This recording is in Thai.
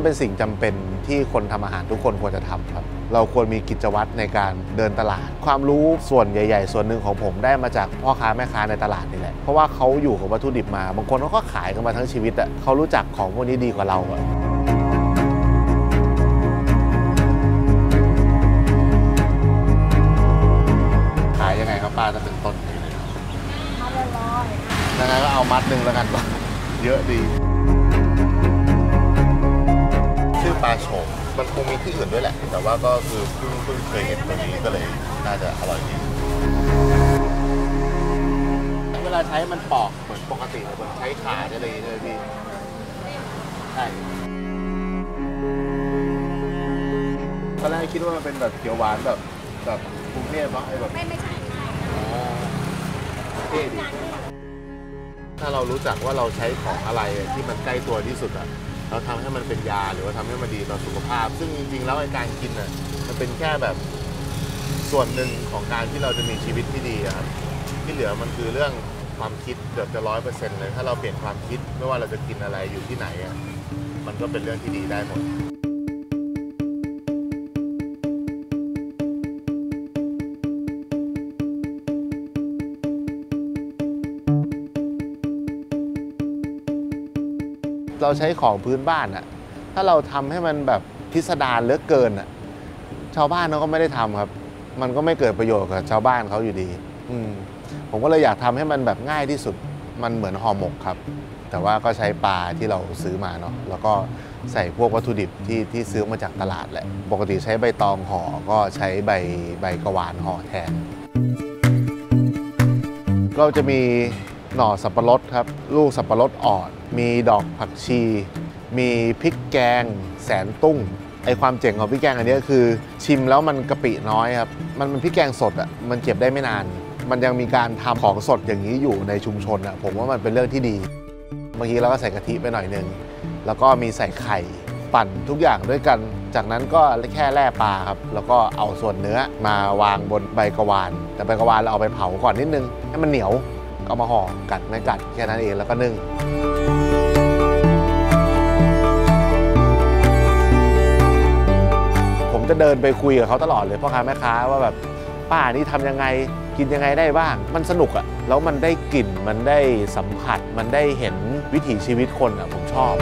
มันเป็นสิ่งจำเป็นที่คนทำอาหารทุกคนควรจะทำครับเราควรมีกิจวัตรในการเดินตลาดความรู้ส่วนใหญ่ๆส่วนหนึ่งของผมได้มาจากพ่อค้าแม่ค้าในตลาดนี่แหละเพราะว่าเขาอยู่กับวัตถุดิบมาบางคนเขาก็ขายกันมาทั้งชีวิตอ่ะเขารู้จักของพวกนี้ดีกว่าเราอะขายยังไงครับป้าจะเป็นต้นยังไงก็เอามัดหนึ่งแล้วกันเยอะดีชื่อปลาโฉมมันคงมีที่อื่นด้วยแหละแต่ว่าก็คือเพิ่งเคยเห็นตรงนี้ก็เลยน่าจะอร่อยดีเวลาใช้มันปอกเหมือนปกติเลยมันใช้ขาจะเลยพี่ใช่ตอนแรกคิดว่ามันเป็นแบบเขียวหวานแบบกรุงเทพมั้งไอ้แบบไม่ใช่เท่ดีถ้าเรารู้จักว่าเราใช้ของอะไรที่มันใกล้ตัวที่สุดอะเราทำให้มันเป็นยาหรือว่าทำให้มันดีต่อสุขภาพซึ่งจริงๆแล้วการกินอะมันเป็นแค่แบบส่วนหนึ่งของการที่เราจะมีชีวิตที่ดีครับที่เหลือมันคือเรื่องความคิดเกือบจะ100%เลยถ้าเราเปลี่ยนความคิดไม่ว่าเราจะกินอะไรอยู่ที่ไหนอะมันก็เป็นเรื่องที่ดีได้หมดเราใช้ของพื้นบ้านอะถ้าเราทำให้มันแบบพิสดารเหลือเกินอะชาวบ้านเขาก็ไม่ได้ทำครับมันก็ไม่เกิดประโยชน์กับชาวบ้านเขาอยู่ดีผมก็เลยอยากทำให้มันแบบง่ายที่สุดมันเหมือนห่อหมกครับแต่ว่าก็ใช้ปลาที่เราซื้อมาเนาะแล้วก็ใส่พวกวัตถุดิบที่ซื้อมาจากตลาดแหละปกติใช้ใบตองห่อก็ใช้ใบกระวานห่อแทนเราจะมีหน่อสับปะรดครับลูกสับปะรดอ่อนมีดอกผักชีมีพริกแกงแสนตุ้งไอความเจ๋งของพริกแกงอันนี้คือชิมแล้วมันกะปิน้อยครับมันพริกแกงสดอ่ะมันเก็บได้ไม่นานมันยังมีการทำของสดอย่างนี้อยู่ในชุมชนอ่ะผมว่ามันเป็นเรื่องที่ดีเมื่อกี้เราก็ใส่กะทิไปหน่อยนึงแล้วก็มีใส่ไข่ปั่นทุกอย่างด้วยกันจากนั้นก็แค่แล่ปลาครับแล้วก็เอาส่วนเนื้อมาวางบนใบกระวานแต่ใบกระวานเราเอาไปเผาก่อนนิดนึงให้มันเหนียวเอามาห่อกัดไม่กัดแค่นั้นเองแล้วก็นึ่งผมจะเดินไปคุยกับเขาตลอดเลยพ่อค้าแม่ค้าว่าแบบป้านี่ทำยังไงกินยังไงได้บ้างมันสนุกอะแล้วมันได้กลิ่นมันได้สัมผัสมันได้เห็นวิถีชีวิตคนอะผมชอบ